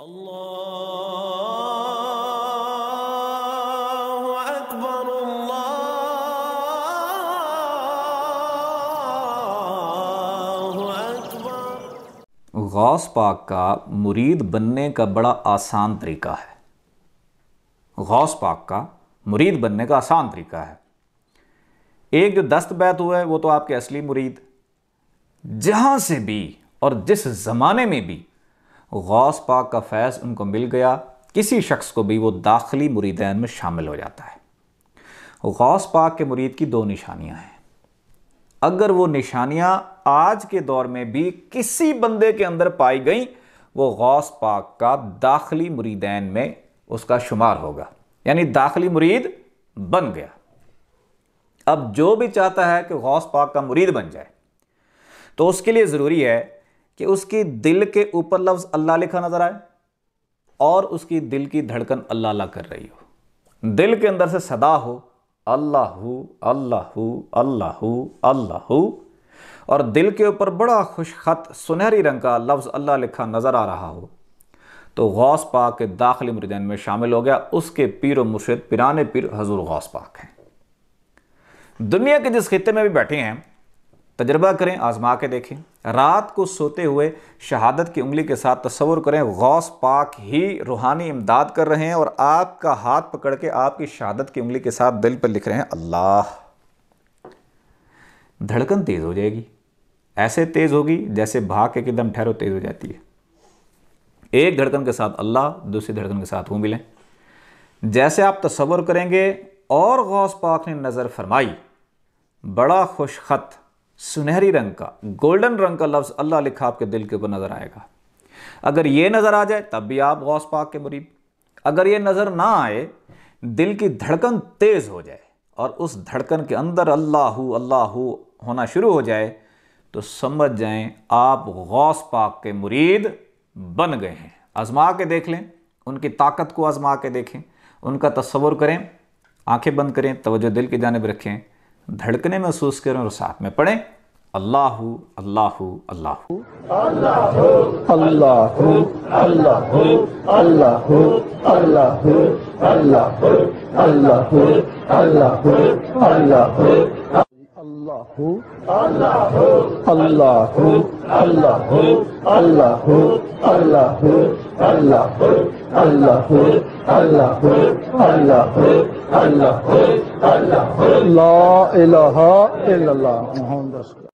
अल्लाहु अकबर अल्लाहु अकबर। गौस पाक का मुरीद बनने का बड़ा आसान तरीका है। गौस पाक का मुरीद बनने का आसान तरीका है। एक जो दस्तबैत हुआ है वो तो आपके असली मुरीद। जहाँ से भी और जिस ज़माने में भी गौस पाक का फैज़ उनको मिल गया, किसी शख्स को भी वो दाखिली मुरीदैन में शामिल हो जाता है। गौस पाक के मुरीद की दो निशानियां हैं। अगर वो निशानियां आज के दौर में भी किसी बंदे के अंदर पाई गई, वो गौस पाक का दाखिली मुरीदैन में उसका शुमार होगा, यानी दाखिली मुरीद बन गया। अब जो भी चाहता है कि गौस पाक का मुरीद बन जाए, तो उसके लिए ज़रूरी है कि उसकी दिल के ऊपर लफ्ज़ अल्लाह लिखा नज़र आए और उसकी दिल की धड़कन अल्लाह अल्लाह कर रही हो, दिल के अंदर से सदा हो अल्लाहु अल्लाहु अल्लाहु अल्लाहु, और दिल के ऊपर बड़ा खुशखत सुनहरी रंग का लफ्ज़ अल्लाह लिखा नज़र आ रहा हो, तो गौस पाक के दाखिली मुरीदैन में शामिल हो गया। उसके पीर ओ मुर्शिद पीरान ए पीर हजूर गौस पाक हैं। दुनिया के जिस खिते में भी बैठे हैं, तजर्बा करें, आजमा के देखें। रात को सोते हुए शहादत की उंगली के साथ तस्वुर करें, गौस पाक ही रूहानी इमदाद कर रहे हैं और आपका हाथ पकड़ के आपकी शहादत की उंगली के साथ दिल पर लिख रहे हैं अल्लाह। धड़कन तेज़ हो जाएगी, ऐसे तेज़ होगी जैसे भाग के एकदम ठहरो तेज़ हो जाती है। एक धड़कन के साथ अल्लाह, दूसरी धड़कन के साथ वो मिलें। जैसे आप तस्वुर करेंगे और गौस पाक ने नज़र फरमाई, बड़ा खुशखत सुनहरी रंग का, गोल्डन रंग का लफ्ज़ अल्लाह लिखा आपके दिल के ऊपर नज़र आएगा। अगर ये नज़र आ जाए तब भी आप गौस पाक के मुरीद। अगर ये नज़र ना आए, दिल की धड़कन तेज़ हो जाए और उस धड़कन के अंदर अल्लाहु अल्लाहु होना शुरू हो जाए, तो समझ जाएं आप गौस पाक के मुरीद बन गए हैं। आजमा के देख लें, उनकी ताकत को आजमा के देखें, उनका तस्वुर करें। आँखें बंद करें, तवज्जो दिल की जानिब रखें, धड़कने महसूस करें और साथ में पढ़ें अल्लाहु अल्लाहु अल्लाहु अल्लाहु अल्लाहु अल्लाहु अल्लाहु अल्लाहु अल्लाहु अल्लाहु अल्लाहु अल्लाहु अल्लाहु अल्लाहु अल्लाहु अल्लाहु अल्लाहु अल्लाहु अल्लाहु अल्लाहु अल्लाहु अल्लाहु अल्लाहु अल्लाहु ला इलाहा इल्लल्लाह मुहम्मद।